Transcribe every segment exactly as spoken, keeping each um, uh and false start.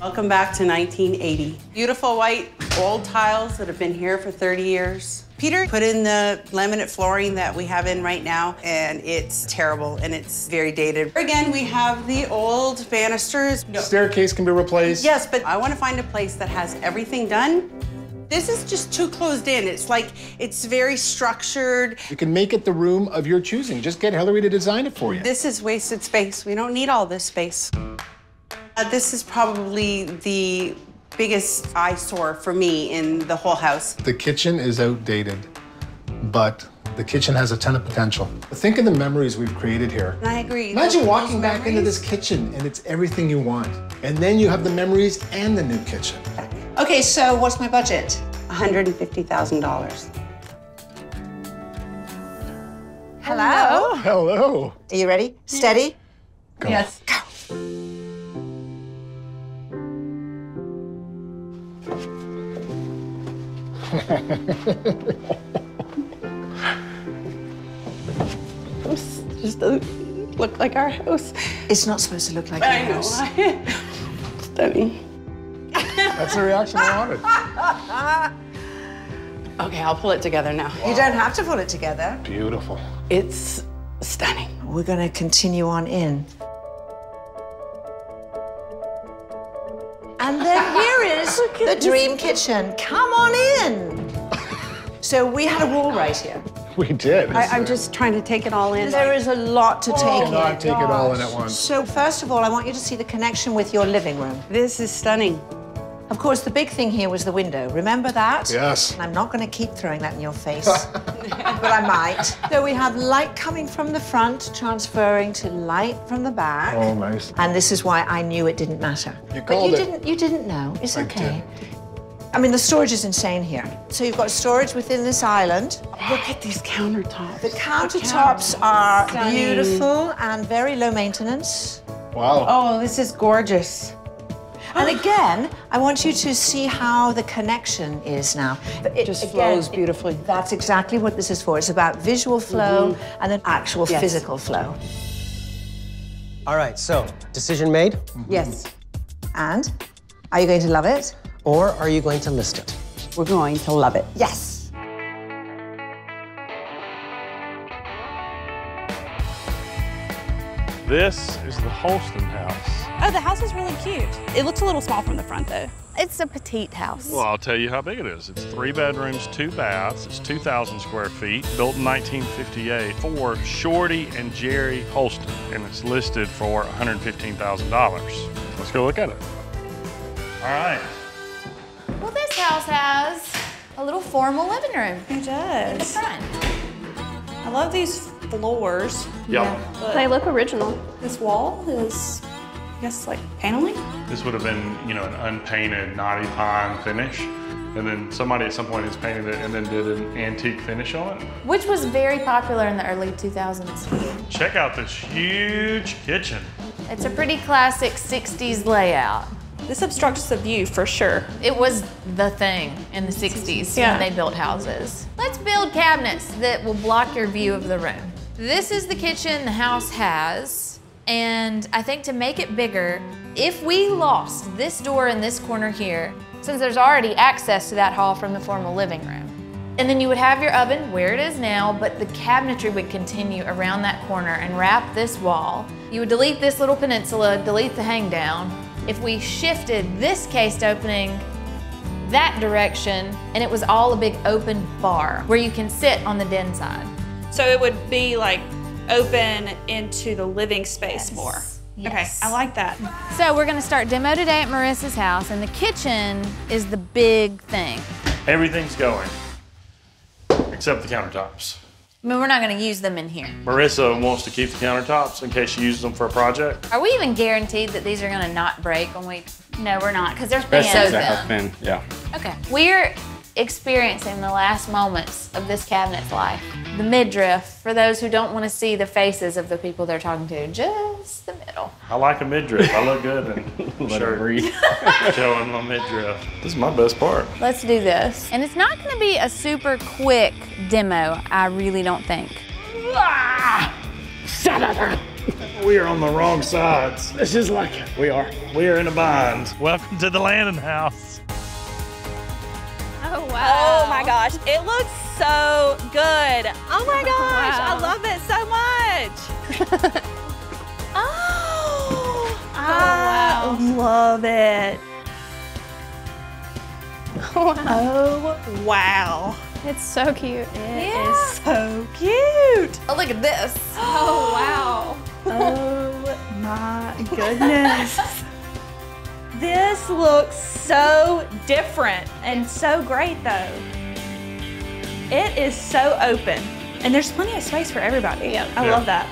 Welcome back to nineteen eighty. Beautiful white old tiles that have been here for thirty years. Peter put in the laminate flooring that we have in right now, and it's terrible, and it's very dated. Again, we have the old banisters. No. Staircase can be replaced. Yes, but I want to find a place that has everything done. This is just too closed in. It's like, it's very structured. You can make it the room of your choosing. Just get Hillary to design it for you. This is wasted space. We don't need all this space. Uh, this is probably the biggest eyesore for me in the whole house. The kitchen is outdated, but the kitchen has a ton of potential. Think of the memories we've created here. I agree. Imagine those walking those back memories. Into this kitchen and it's everything you want. And then you have the memories and the new kitchen. Okay, so what's my budget? one hundred fifty thousand dollars. Hello? Hello. Are you ready? Steady? Go. Yes. Go. It just doesn't look like our house. It's not supposed to look like I our know. house. Stunning. That's the reaction I wanted. Okay, I'll pull it together now. Wow. You don't have to pull it together. Beautiful. It's stunning. We're gonna continue on in. And then here is the dream kitchen. Come on in. So we had a wall right here. We did. I, I'm just trying to take it all in. There is a lot to oh, take in. Not take it all in at once. So first of all, I want you to see the connection with your living room. This is stunning. Of course, the big thing here was the window. Remember that? Yes. And I'm not going to keep throwing that in your face, but I might. So we have light coming from the front, transferring to light from the back. Oh, nice. And this is why I knew it didn't matter. You but called you it. didn't. You didn't know. It's I okay. Did. I mean, the storage is insane here. So you've got storage within this island. Look at these countertops. The countertops, the countertops are stunning. Beautiful and very low maintenance. Wow. Oh, this is gorgeous. And again, I want you to see how the connection is now. It just again, flows beautifully. It, that's exactly what this is for. It's about visual flow mm-hmm. and then actual yes. physical flow. All right, so decision made? Mm-hmm. Yes. And are you going to love it? Or are you going to list it? We're going to love it. Yes. This is the Holston House. Oh, the house is really cute. It looks a little small from the front, though. It's a petite house. Well, I'll tell you how big it is. It's three bedrooms, two baths. It's two thousand square feet, built in nineteen fifty-eight for Shorty and Jerry Holston, and it's listed for one hundred fifteen thousand dollars. Let's go look at it. All right. Well, this house has a little formal living room. It does. In the front. I love these floors. Yep. Yeah. They look original. This wall is, I guess, like paneling. This would have been, you know, an unpainted knotty pine finish. And then somebody at some point has painted it and then did an antique finish on it. Which was very popular in the early two thousands. Check out this huge kitchen. It's a pretty classic sixties layout. This obstructs the view, for sure. It was the thing in the sixties yeah. when they built houses. Let's build cabinets that will block your view of the room. This is the kitchen the house has, and I think to make it bigger, if we lost this door in this corner here, since there's already access to that hall from the formal living room, and then you would have your oven where it is now, but the cabinetry would continue around that corner and wrap this wall. You would delete this little peninsula, delete the hang down. If we shifted this cased opening that direction, and it was all a big open bar where you can sit on the den side. So it would be like open into the living space yes. more. Yes. Okay, I like that. So we're gonna start demo today at Marissa's house, and the kitchen is the big thing. Everything's going, except the countertops. I mean, we're not going to use them in here. Marissa wants to keep the countertops in case she uses them for a project. Are we even guaranteed that these are going to not break when we... No, we're not, because they're thin. That's exactly thin, yeah. Okay. We're experiencing the last moments of this cabinet's life. The midriff, for those who don't want to see the faces of the people they're talking to, just the middle. I like a midriff. I look good and shirt breathe. Showing my midriff. This is my best part. Let's do this. And it's not going to be a super quick demo, I really don't think. Ah! Shut up! We are on the wrong sides. This is like, we are. We are in a bind. Welcome to the Landon House. Oh, wow. Oh, my gosh. It looks so good. Oh, my gosh. Wow. I love it so much. Oh, oh, I wow. love it. Wow. Oh, wow. It's so cute. It yeah. is so cute. Oh, look at this. Oh, wow. Oh, my goodness. This looks so different and so great, though. It is so open, and there's plenty of space for everybody. Yep. I yep. love that.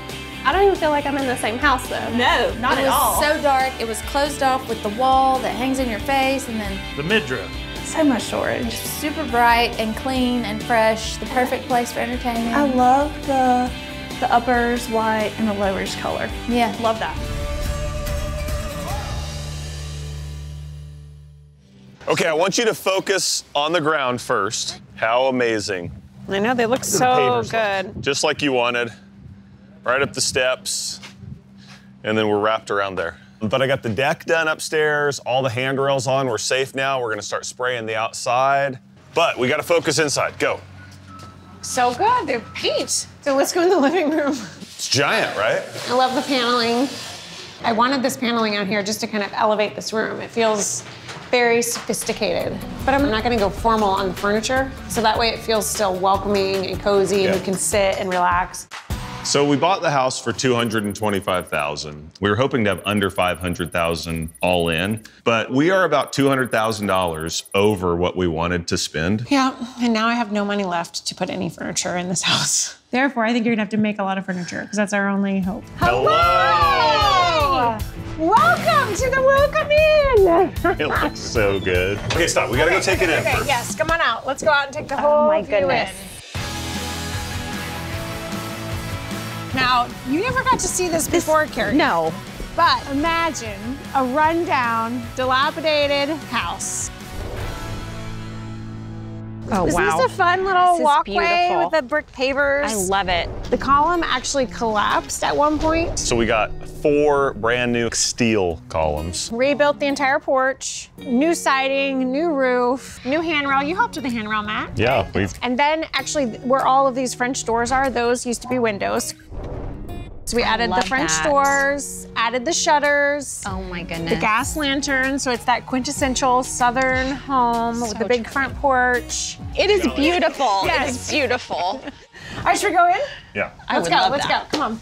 I don't even feel like I'm in the same house, though. No, not at all. It was so dark. It was closed off with the wall that hangs in your face, and then the midriff. So much storage. It's super bright and clean and fresh. The perfect place for entertaining. I love the the uppers white and the lowers color. Yeah, love that. Okay, I want you to focus on the ground first. How amazing! I know they look so good. Just like you wanted. Right up the steps, and then we're wrapped around there. But I got the deck done upstairs, all the handrails on, we're safe now. We're gonna start spraying the outside. But we gotta focus inside, go. So good, they're peach. So let's go in the living room. It's giant, right? I love the paneling. I wanted this paneling out here just to kind of elevate this room. It feels very sophisticated, but I'm not gonna go formal on the furniture. So that way it feels still welcoming and cozy yeah. and you can sit and relax. So we bought the house for two hundred twenty-five thousand dollars. We were hoping to have under five hundred thousand dollars all in, but we are about two hundred thousand dollars over what we wanted to spend. Yeah, and now I have no money left to put any furniture in this house. Therefore, I think you're gonna have to make a lot of furniture because that's our only hope. Hello! Hello. Welcome to the Welcome Inn! It looks so good. Okay, stop, we gotta okay, go take okay, it in okay, first. Yes, come on out. Let's go out and take the whole view in. Oh my goodness. In. Now, you never got to see this before, Carrie. No. But imagine a rundown, dilapidated house. Oh, Isn't wow. this a fun little walkway beautiful. with the brick pavers? I love it. The column actually collapsed at one point. So we got four brand new steel columns. Rebuilt the entire porch, new siding, new roof, new handrail. You helped with the handrail, Matt. Yeah. Right? We've... And then actually where all of these French doors are, those used to be windows. So we I added the French that. doors, added the shutters. Oh my goodness. The gas lantern, so it's that quintessential Southern home so with the big true. front porch. It is beautiful, yes. it's beautiful. All right, should we go in? Yeah. I let's go, let's that. go, come on.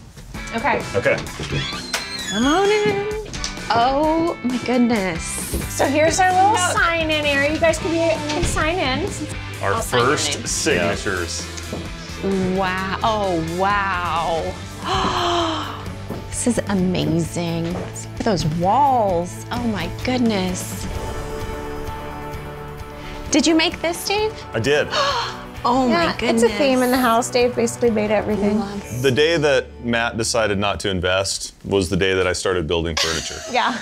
Okay. Okay. Come on in. Oh my goodness. So here's our little no. sign-in area. You guys can be able to sign in. Our I'll first in. signatures. Yeah. Wow, oh wow. This is amazing. Look at those walls. Oh my goodness. Did you make this, Dave? I did. Oh yeah, my goodness. It's a theme in the house. Dave basically made everything. Love. The day that Matt decided not to invest was the day that I started building furniture. Yeah.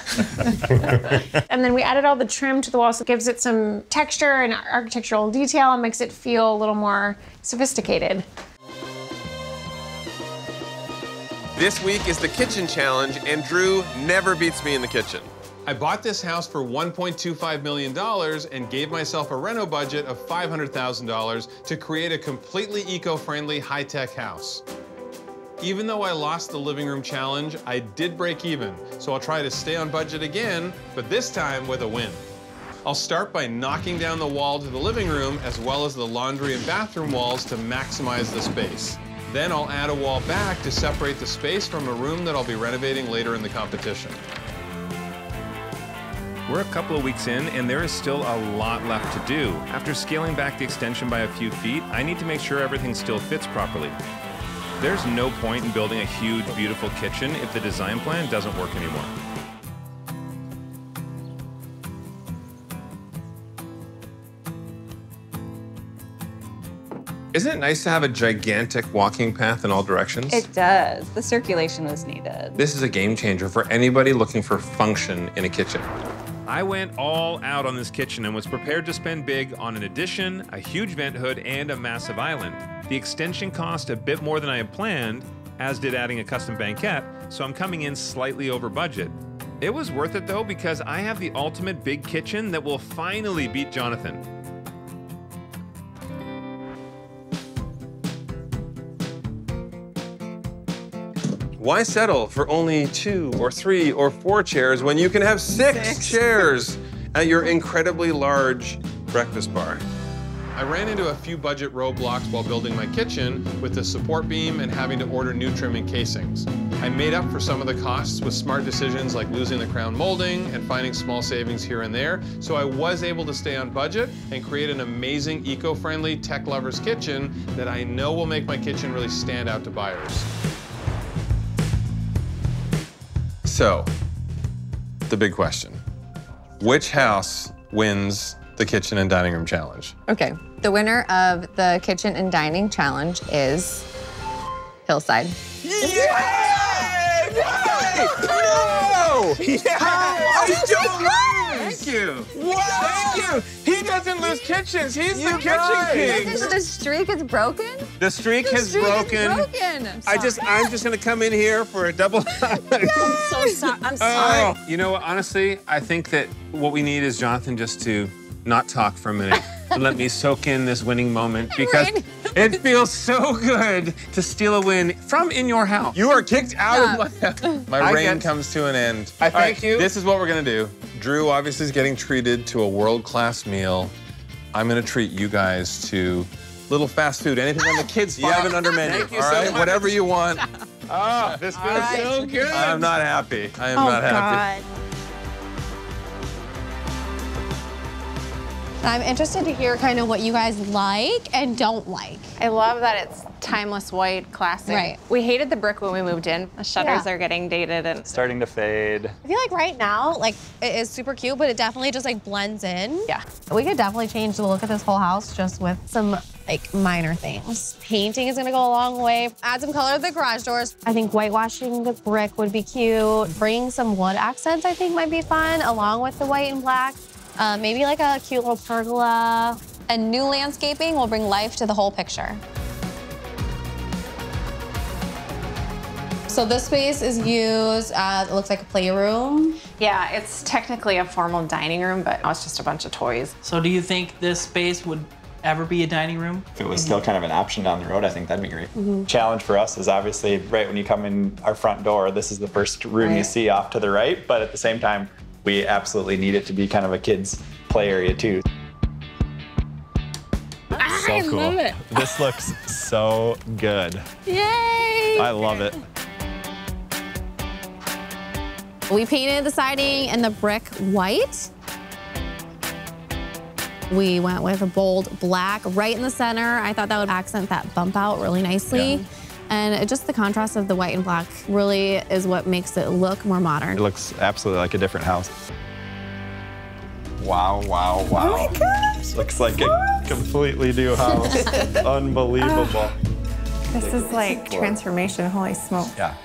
And then we added all the trim to the wall, so it gives it some texture and architectural detail and makes it feel a little more sophisticated. This week is the kitchen challenge, and Drew never beats me in the kitchen. I bought this house for one point two five million dollars and gave myself a reno budget of five hundred thousand dollars to create a completely eco-friendly, high-tech house. Even though I lost the living room challenge, I did break even, so I'll try to stay on budget again, but this time with a win. I'll start by knocking down the wall to the living room as well as the laundry and bathroom walls to maximize the space. Then I'll add a wall back to separate the space from a room that I'll be renovating later in the competition. We're a couple of weeks in, and there is still a lot left to do. After scaling back the extension by a few feet, I need to make sure everything still fits properly. There's no point in building a huge, beautiful kitchen if the design plan doesn't work anymore. Isn't it nice to have a gigantic walking path in all directions? It does. The circulation is needed. This is a game changer for anybody looking for function in a kitchen. I went all out on this kitchen and was prepared to spend big on an addition, a huge vent hood, and a massive island. The extension cost a bit more than I had planned, as did adding a custom banquette, so I'm coming in slightly over budget. It was worth it though, because I have the ultimate big kitchen that will finally beat Jonathan. Why settle for only two or three or four chairs when you can have six, six. chairs at your incredibly large breakfast bar? I ran into a few budget roadblocks while building my kitchen with the support beam and having to order new trim and casings. I made up for some of the costs with smart decisions like losing the crown molding and finding small savings here and there, so I was able to stay on budget and create an amazing eco-friendly tech lover's kitchen that I know will make my kitchen really stand out to buyers. So, the big question, which house wins the kitchen and dining room challenge? Okay, the winner of the kitchen and dining challenge is Hillside. Yeah! Yeah! No! Yeah! I don't lose! Thank you. Wow! Thank you. He doesn't lose kitchens. He's you the guys. kitchen king. The streak is broken. The streak the has streak broken. Is broken. I just, I'm just gonna come in here for a double. I'm so sorry. I'm sorry. Oh, you know what? Honestly, I think that what we need is Jonathan just to not talk for a minute. Let me soak in this winning moment because it feels so good to steal a win from in your house. You are kicked out yeah. of my, my reign comes to an end. I thank right, you. This is what we're gonna do. Drew obviously is getting treated to a world-class meal. I'm gonna treat you guys to little fast food, anything on the kids' five yeah. and under menu. Thank you all so right, much. Whatever you want. Oh, this feels right. so good. I'm not happy. I am oh, not happy. God. I'm interested to hear kind of what you guys like and don't like. I love that it's timeless white, classic. Right. We hated the brick when we moved in. The shutters yeah. are getting dated and starting to fade. I feel like right now, like it is super cute, but it definitely just like blends in. Yeah. We could definitely change the look of this whole house just with some like minor things. Painting is gonna go a long way. Add some color to the garage doors. I think whitewashing the brick would be cute. Bringing some wood accents I think might be fun, along with the white and black. Uh, maybe like a cute little pergola. And new landscaping will bring life to the whole picture. So this space is used, uh, it looks like a playroom. Yeah, it's technically a formal dining room, but it's just a bunch of toys. So do you think this space would ever be a dining room? If it was mm-hmm. still kind of an option down the road, I think that'd be great. Mm-hmm. Challenge for us is obviously right when you come in our front door, this is the first room right. you see off to the right, but at the same time, we absolutely need it to be kind of a kid's play area too. So cool. I love it. This looks so good. Yay! I love it. We painted the siding and the brick white. We went with a bold black right in the center. I thought that would accent that bump out really nicely. Yeah. And just the contrast of the white and black really is what makes it look more modern. It looks absolutely like a different house. Wow, wow, wow. Oh my gosh. Looks like a completely new house. Unbelievable. Uh, this is like transformation, holy smoke. Yeah.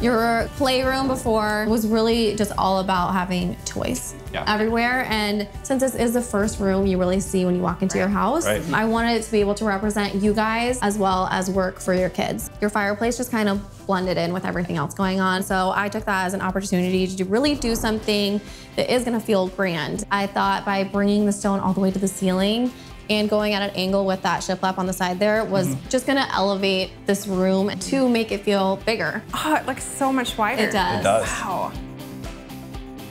Your playroom before was really just all about having toys yeah. everywhere. And since this is the first room you really see when you walk into right. your house, right. I wanted to be able to represent you guys as well as work for your kids. Your fireplace just kind of blended in with everything else going on. So I took that as an opportunity to really do something that is gonna feel grand. I thought by bringing the stone all the way to the ceiling and going at an angle with that shiplap on the side there was mm-hmm. just gonna elevate this room to make it feel bigger. Oh, it looks so much wider. It does. It does. Wow.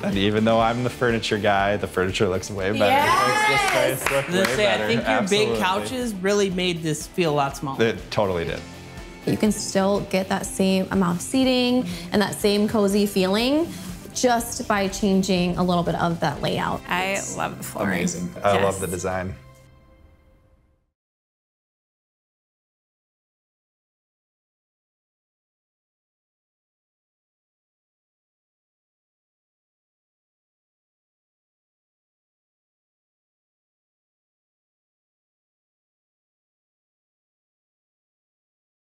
And even though I'm the furniture guy, the furniture looks way better. Yes! It makes this place look way say, better. I think your Absolutely. big couches really made this feel a lot smaller. It totally did. You can still get that same amount of seating and that same cozy feeling just by changing a little bit of that layout. I it's love the flooring. Amazing. I yes. love the design.